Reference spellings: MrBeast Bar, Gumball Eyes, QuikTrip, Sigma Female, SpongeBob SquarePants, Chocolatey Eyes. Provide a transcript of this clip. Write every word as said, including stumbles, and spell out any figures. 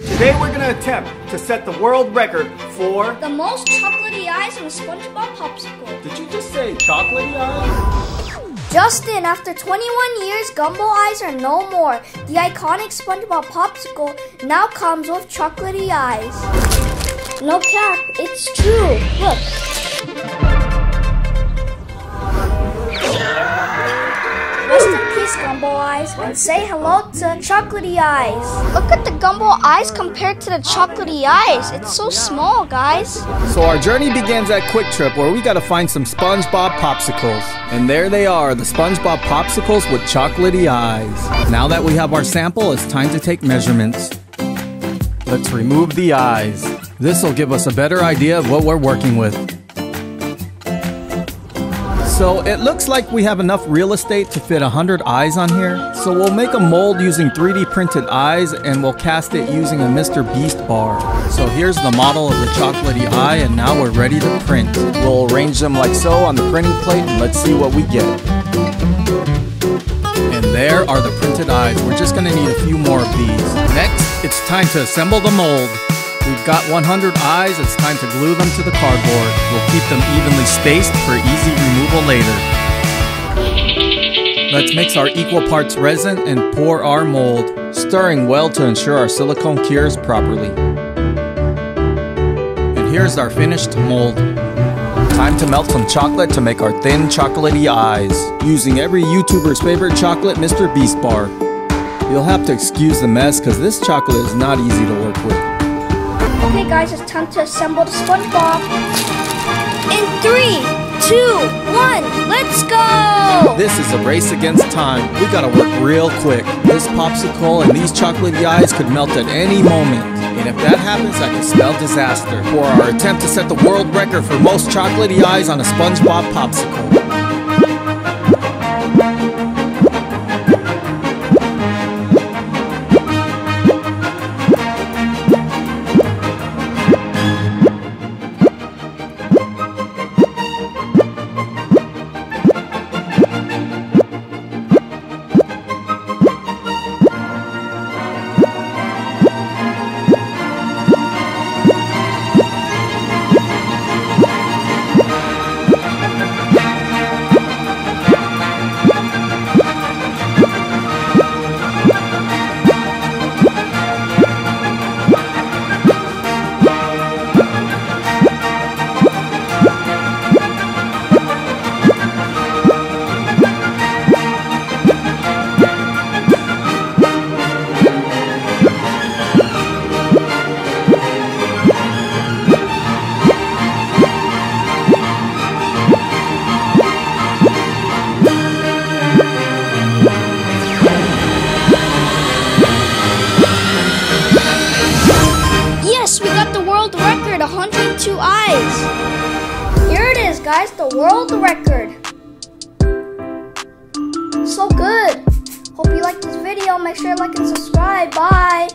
Today we're gonna attempt to set the world record for the most chocolatey eyes on a SpongeBob popsicle. Did you just say chocolatey eyes? Justin, after twenty-one years, gumbo eyes are no more. The iconic SpongeBob popsicle now comes with chocolatey eyes. No cap, it's true. Look. Rest in peace, Gumbo Eyes, and say hello to Chocolatey Eyes. Look at the Gumbo Eyes compared to the Chocolatey Eyes. It's so small, guys. So our journey begins at QuikTrip, where we gotta find some SpongeBob Popsicles. And there they are, the SpongeBob Popsicles with Chocolatey Eyes. Now that we have our sample, it's time to take measurements. Let's remove the eyes. This'll give us a better idea of what we're working with. So it looks like we have enough real estate to fit one hundred eyes on here. So we'll make a mold using three D printed eyes, and we'll cast it using a MrBeast bar. So here's the model of the chocolatey eye, and now we're ready to print. We'll arrange them like so on the printing plate, and let's see what we get. And there are the printed eyes. We're just gonna need a few more of these. Next, it's time to assemble the mold. We've got one hundred eyes, it's time to glue them to the cardboard. We'll keep them evenly spaced for easy removal later. Let's mix our equal parts resin and pour our mold, stirring well to ensure our silicone cures properly. And here's our finished mold. Time to melt some chocolate to make our thin chocolatey eyes, using every YouTuber's favorite chocolate, MrBeast Bar. You'll have to excuse the mess, because this chocolate is not easy to work with. Okay guys, it's time to assemble the SpongeBob. In three, two, one, let's go! This is a race against time. We gotta work real quick. This popsicle and these chocolatey eyes could melt at any moment. And if that happens, I can spell disaster for our attempt to set the world record for most chocolatey eyes on a SpongeBob popsicle. one hundred two eyes. Here it is, guys, the world record. So good. Hope you liked this video. Make sure to like and subscribe. Bye.